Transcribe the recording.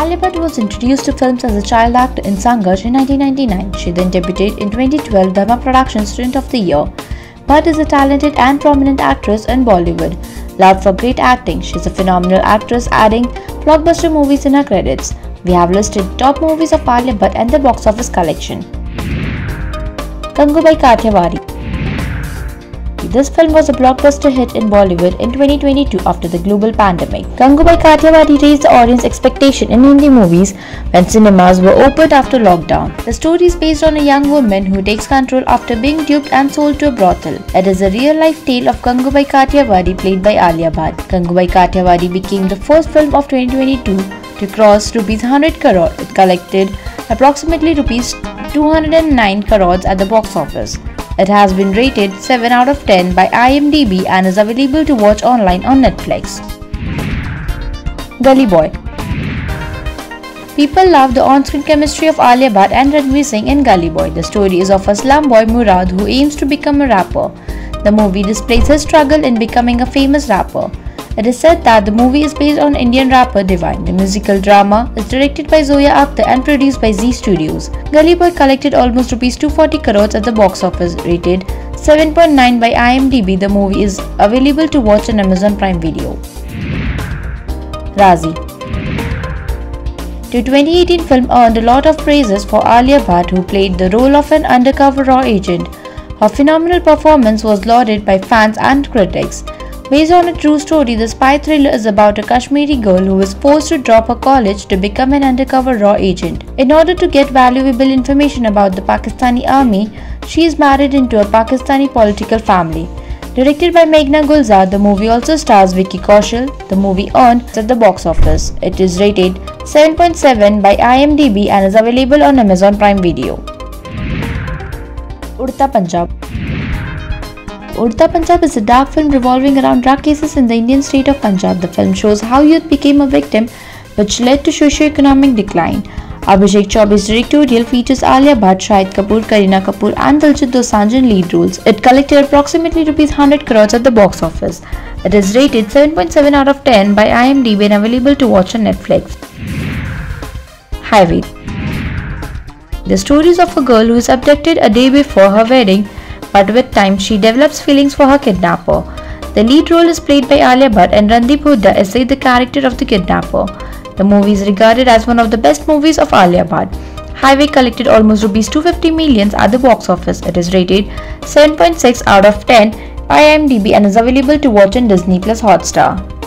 Alia Bhatt was introduced to films as a child actor in Sangharsh in 1999. She then debuted in 2012 Dharma Productions Student of the Year. Bhatt is a talented and prominent actress in Bollywood. Loved for great acting, she is a phenomenal actress, adding blockbuster movies in her credits. We have listed top movies of Alia Bhatt and their box office collection. Gangubai Kathiawadi. This film was a blockbuster hit in Bollywood in 2022 after the global pandemic. Gangubai Kathiawadi raised the audience expectation in Hindi movies when cinemas were opened after lockdown. The story is based on a young woman who takes control after being duped and sold to a brothel. It is a real-life tale of Gangubai Kathiawadi played by Alia Bhatt. Gangubai Kathiawadi became the first film of 2022 to cross ₹100 crore. It collected approximately ₹209 crores at the box office. It has been rated 7 out of 10 by IMDb and is available to watch online on Netflix. Gully Boy. People love the on-screen chemistry of Alia Bhatt and Ranveer Singh in Gully Boy. The story is of a slum boy Murad who aims to become a rapper. The movie displays his struggle in becoming a famous rapper. It is said that the movie is based on Indian rapper Divine. The musical drama is directed by Zoya Akhtar and produced by Z Studios. Gully Boy collected almost ₹240 crores at the box office, rated 7.9 by IMDb. The movie is available to watch on Amazon Prime Video. Raazi. The 2018 film earned a lot of praises for Alia Bhatt, who played the role of an undercover RAW agent. Her phenomenal performance was lauded by fans and critics. Based on a true story, the spy thriller is about a Kashmiri girl who is forced to drop her college to become an undercover RAW agent. In order to get valuable information about the Pakistani army, she is married into a Pakistani political family. Directed by Meghna Gulzar, the movie also stars Vicky Kaushal. The movie earned at the box office. It is rated 7.7 by IMDb and is available on Amazon Prime Video. Udta Punjab. Udta Punjab is a dark film revolving around drug cases in the Indian state of Punjab. The film shows how youth became a victim, which led to socio-economic decline. Abhishek Chaube's directorial features Alia Bhatt, Shahid Kapoor, Kareena Kapoor and Diljit Dosanjh in lead roles. It collected approximately ₹100 crores at the box office. It is rated 7.7 out of 10 by IMDb and available to watch on Netflix. Highway. The stories of a girl who is abducted a day before her wedding, but with time she develops feelings for her kidnapper. The lead role is played by Alia Bhatt and Randeep Hooda is the character of the kidnapper. The movie is regarded as one of the best movies of Alia Bhatt. Highway collected almost ₹250 million at the box office. It is rated 7.6 out of 10 by IMDb and is available to watch on Disney Plus Hotstar.